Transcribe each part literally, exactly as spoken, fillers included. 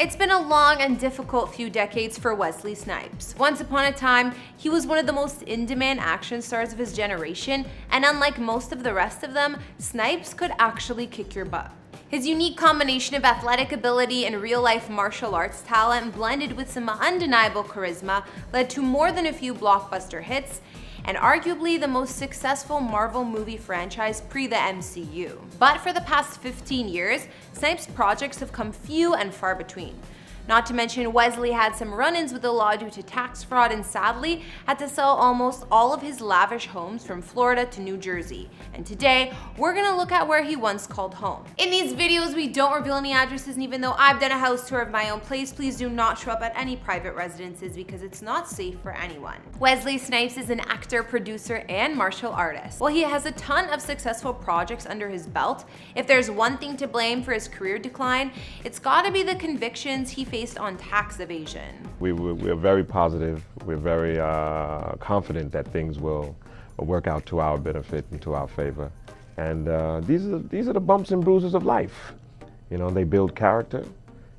It's been a long and difficult few decades for Wesley Snipes. Once upon a time, he was one of the most in-demand action stars of his generation, and unlike most of the rest of them, Snipes could actually kick your butt. His unique combination of athletic ability and real-life martial arts talent blended with some undeniable charisma led to more than a few blockbuster hits, and arguably the most successful Marvel movie franchise pre the M C U. But for the past fifteen years, Snipes' projects have come few and far between. Not to mention, Wesley had some run-ins with the law due to tax fraud and sadly had to sell almost all of his lavish homes from Florida to New Jersey. And today, we're gonna look at where he once called home. In these videos, we don't reveal any addresses, and even though I've done a house tour of my own place, please do not show up at any private residences because it's not safe for anyone. Wesley Snipes is an actor, producer, and martial artist. While he has a ton of successful projects under his belt, if there's one thing to blame for his career decline, it's gotta be the convictions he faced on tax evasion. We, we, we're very positive, we're very uh, confident that things will work out to our benefit and to our favor. And uh, these, are, these are the bumps and bruises of life. You know, they build character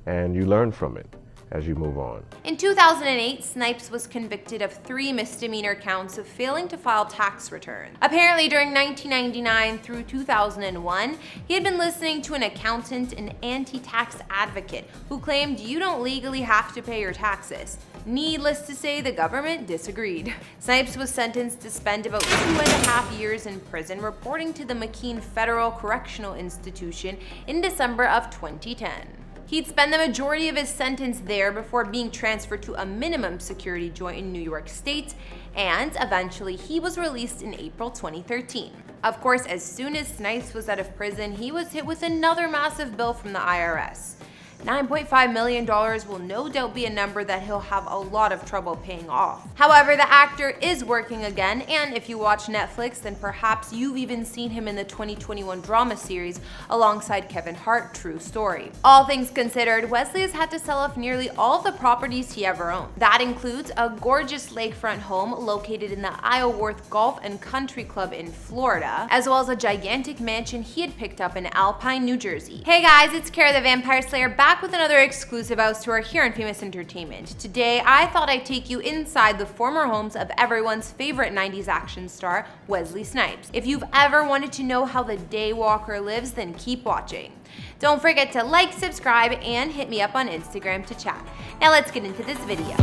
and you learn from it as you move on. In two thousand eight, Snipes was convicted of three misdemeanor counts of failing to file tax returns. Apparently during nineteen ninety-nine through two thousand one, he had been listening to an accountant and anti-tax advocate who claimed you don't legally have to pay your taxes. Needless to say, the government disagreed. Snipes was sentenced to spend about two and a half years in prison, reporting to the McKean Federal Correctional Institution in December of twenty ten. He'd spend the majority of his sentence there before being transferred to a minimum security joint in New York State, and eventually he was released in April twenty thirteen. Of course, as soon as Snipes was out of prison, he was hit with another massive bill from the I R S. nine point five million dollars will no doubt be a number that he'll have a lot of trouble paying off. However, the actor is working again, and if you watch Netflix, then perhaps you've even seen him in the twenty twenty-one drama series alongside Kevin Hart, True Story. All things considered, Wesley has had to sell off nearly all the properties he ever owned. That includes a gorgeous lakefront home located in the Isleworth Golf and Country Club in Florida, as well as a gigantic mansion he had picked up in Alpine, New Jersey. Hey guys, it's Kara the Vampire Slayer, back Back with another exclusive house tour here on Famous Entertainment. Today, I thought I'd take you inside the former homes of everyone's favorite nineties action star, Wesley Snipes. If you've ever wanted to know how the Daywalker lives, then keep watching. Don't forget to like, subscribe, and hit me up on Instagram to chat. Now let's get into this video.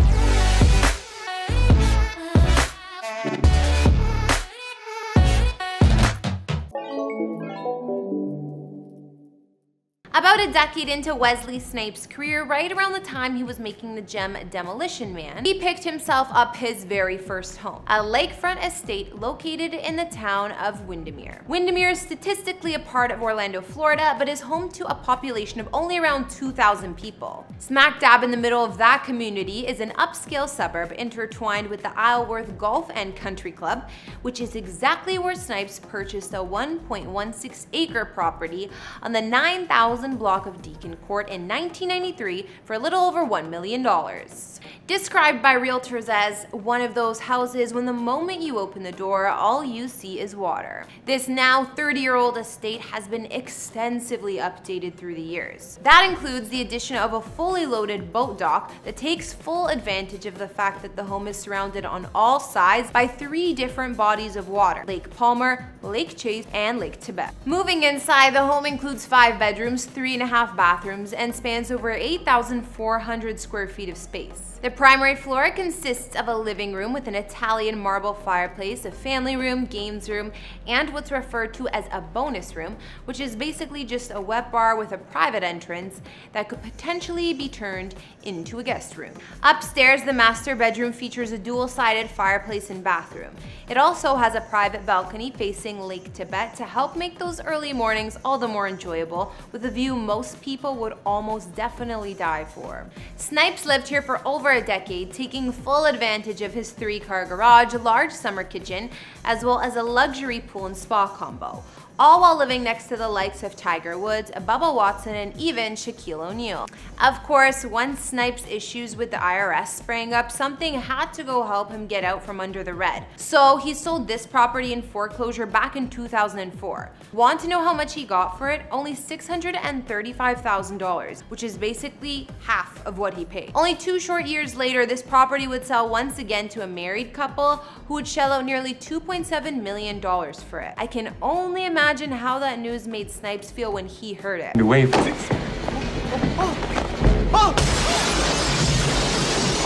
About a decade into Wesley Snipes' career, right around the time he was making the gem Demolition Man, he picked himself up his very first home, a lakefront estate located in the town of Windermere. Windermere is statistically a part of Orlando, Florida, but is home to a population of only around two thousand people. Smack dab in the middle of that community is an upscale suburb intertwined with the Isleworth Golf and Country Club, which is exactly where Snipes purchased a one point one six acre property on the nine thousand block of Deacon Court in nineteen ninety-three for a little over one million dollars. Described by realtors as one of those houses when the moment you open the door, all you see is water. This now thirty-year-old estate has been extensively updated through the years. That includes the addition of a fully loaded boat dock that takes full advantage of the fact that the home is surrounded on all sides by three different bodies of water: Lake Palmer, Lake Chase, and Lake Tibet. Moving inside, the home includes five bedrooms, three and a half bathrooms, and spans over eight thousand four hundred square feet of space. The primary floor consists of a living room with an Italian marble fireplace, a family room, games room, and what's referred to as a bonus room, which is basically just a wet bar with a private entrance that could potentially be turned into a guest room. Upstairs, the master bedroom features a dual-sided fireplace and bathroom. It also has a private balcony facing Lake Tibet to help make those early mornings all the more enjoyable, with a view most people would almost definitely die for. Snipes lived here for over a decade, taking full advantage of his three-car garage, large summer kitchen, as well as a luxury pool and spa combo, all while living next to the likes of Tiger Woods, Bubba Watson, and even Shaquille O'Neal. Of course, once Snipes' issues with the I R S sprang up, something had to go help him get out from under the red. So he sold this property in foreclosure back in two thousand four. Want to know how much he got for it? Only six hundred thirty-five thousand dollars, which is basically half of what he paid. Only two short years later, this property would sell once again to a married couple who would shell out nearly two point seven million dollars for it. I can only imagine how that news made Snipes feel when he heard it. Wait for this. Oh, oh,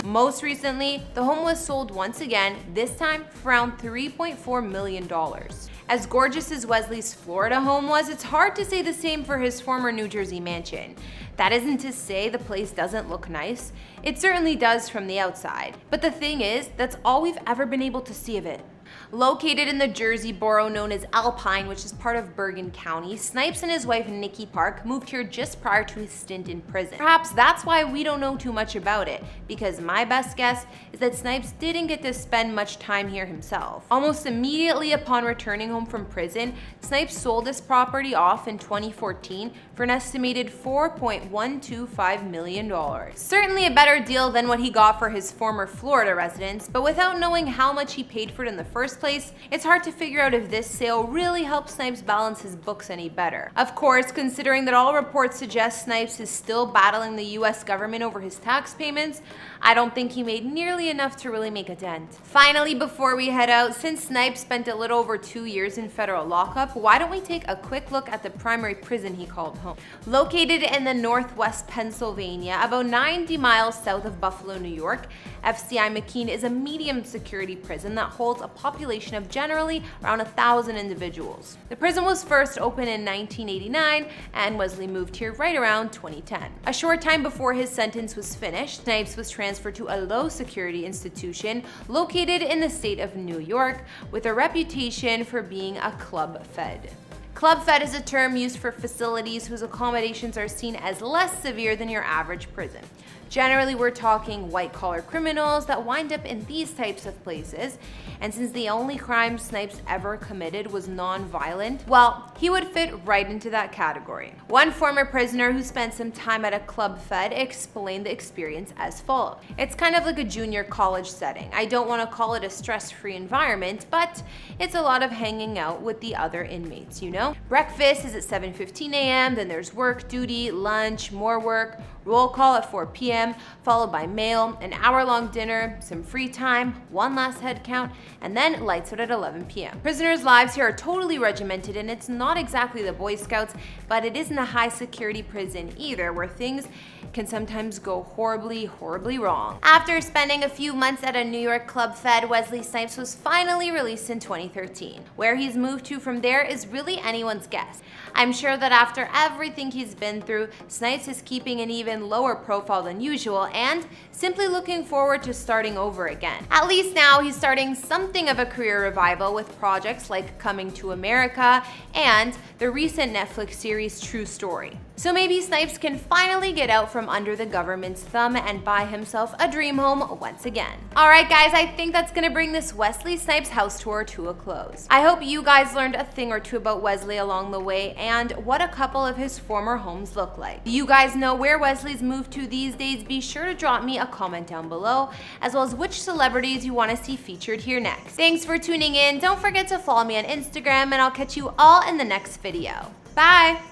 oh. Most recently, the home was sold once again, this time for around three point four million dollars. As gorgeous as Wesley's Florida home was, it's hard to say the same for his former New Jersey mansion. That isn't to say the place doesn't look nice. It certainly does from the outside. But the thing is, that's all we've ever been able to see of it. Located in the Jersey borough known as Alpine, which is part of Bergen County, Snipes and his wife Nikki Park moved here just prior to his stint in prison. Perhaps that's why we don't know too much about it, because my best guess is that Snipes didn't get to spend much time here himself. Almost immediately upon returning home from prison, Snipes sold this property off in twenty fourteen for an estimated four point one two five million dollars. Certainly a better deal than what he got for his former Florida residence, but without knowing how much he paid for it in the first place, it's hard to figure out if this sale really helped Snipes balance his books any better. Of course, considering that all reports suggest Snipes is still battling the U S government over his tax payments, I don't think he made nearly enough to really make a dent. Finally, before we head out, since Snipes spent a little over two years in federal lockup, why don't we take a quick look at the primary prison he called home. Located in the northwest Pennsylvania, about ninety miles south of Buffalo, New York, F C I McKean is a medium security prison that holds a population of generally around a thousand individuals. The prison was first opened in nineteen eighty-nine, and Wesley moved here right around twenty ten. A short time before his sentence was finished, Snipes was transferred to a low security institution located in the state of New York with a reputation for being a club fed. Club fed is a term used for facilities whose accommodations are seen as less severe than your average prison. Generally, we're talking white-collar criminals that wind up in these types of places, and since the only crime Snipes ever committed was non-violent, well, he would fit right into that category. One former prisoner who spent some time at a club fed explained the experience as follows. It's kind of like a junior college setting. I don't want to call it a stress-free environment, but it's a lot of hanging out with the other inmates, you know? Breakfast is at seven fifteen a m, then there's work, duty, lunch, more work, roll call at four p m, followed by mail, an hour-long dinner, some free time, one last head count, and then lights out at eleven p m Prisoners' lives here are totally regimented, and it's not exactly the Boy Scouts, but it isn't a high-security prison either, where things can sometimes go horribly, horribly wrong. After spending a few months at a New York club fed, Wesley Snipes was finally released in twenty thirteen. Where he's moved to from there is really anyone's guess. I'm sure that after everything he's been through, Snipes is keeping an even lower profile than usual and simply looking forward to starting over again. At least now he's starting something of a career revival with projects like Coming to America and the recent Netflix series True Story. So maybe Snipes can finally get out from under the government's thumb and buy himself a dream home once again. Alright guys, I think that's gonna bring this Wesley Snipes house tour to a close. I hope you guys learned a thing or two about Wesley along the way and what a couple of his former homes look like. Do you guys know where Wesley's moved to these days? Be sure to drop me a comment down below, as well as which celebrities you want to see featured here next. Thanks for tuning in, don't forget to follow me on Instagram, and I'll catch you all in the next video. Bye!